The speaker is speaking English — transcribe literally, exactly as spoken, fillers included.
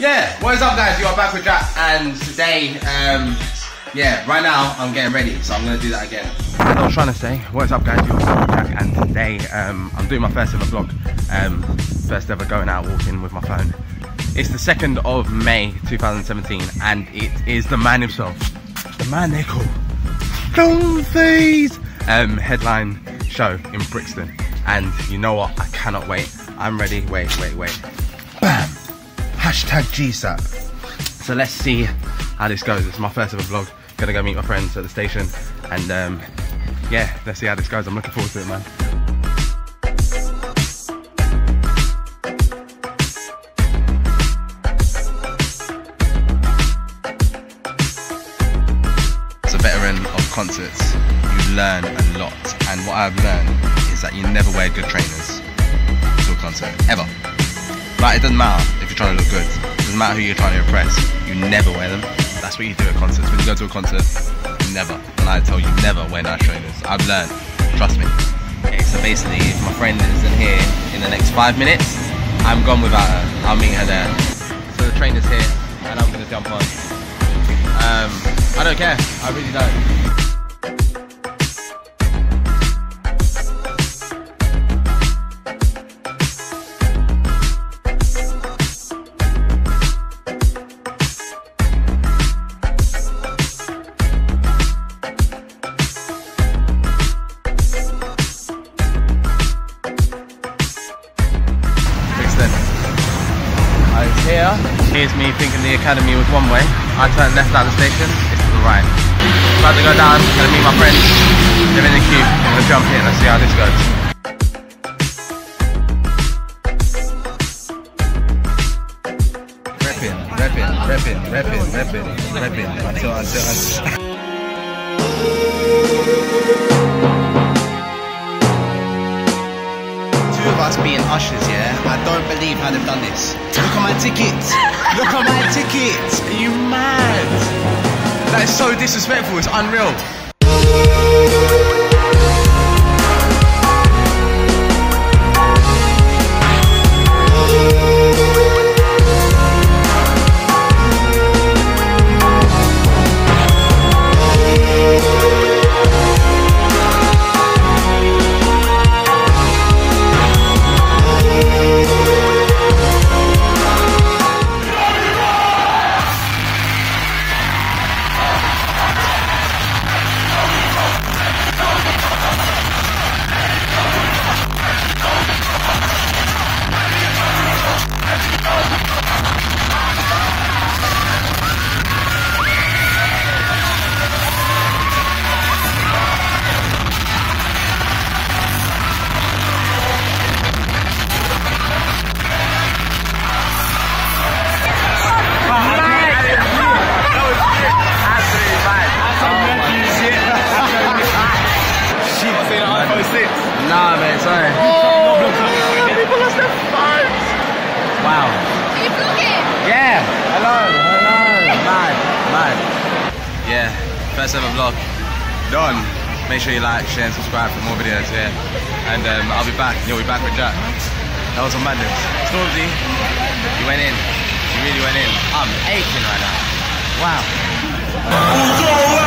Yeah, what is up guys, you are back with Jack, and today, um, yeah, right now I'm getting ready, so I'm going to do that again. I was trying to say, what is up guys, you are back with Jack, and today um, I'm doing my first ever vlog, um, first ever going out walking with my phone. It's the second of May two thousand seventeen, and it is the man himself, the man they call Stormzy's um, headline show in Brixton, and you know what, I cannot wait, I'm ready, wait, wait, wait, bam! Hashtag G S A P. So let's see how this goes. It's my first ever vlog. Gonna go meet my friends at the station, and um, yeah, let's see how this goes. I'm looking forward to it, man. As a veteran of concerts, you learn a lot, and what I've learned is that you never wear good trainers to a concert, ever. Like, it doesn't matter if you're trying to look good, it doesn't matter who you're trying to impress, you never wear them. That's what you do at concerts. When you go to a concert, you never, and I tell you, never wear nice trainers. I've learned, trust me. Okay, so basically, if my friend isn't here in the next five minutes, I'm gone without her, I'll meet her there. So the trainer's here, and I'm going to jump on. Um, I don't care, I really don't. Here. Here's me thinking the Academy was one way. I turned left out of the station, it's to the right. About to go down, I'm gonna meet my friends. They're in the queue, I'm gonna jump in and see how this goes. Reppin', reppin', reppin', reppin', reppin', reppin', until until until two of us being ushers, yeah? I don't believe how they've done this. Look at my ticket! Look at my ticket! Are you mad? That is so disrespectful, it's unreal. Nah, man, sorry. Oh, people lost their phones. Wow. Are you vlogging? Yeah. Hello, hello. Mad, mad. Yeah, first ever vlog. Done. Make sure you like, share, and subscribe for more videos. Yeah. And um, I'll be back. You'll be back with Jack. That was some madness. Stormzy, you went in. You really went in. I'm aching right now. Wow.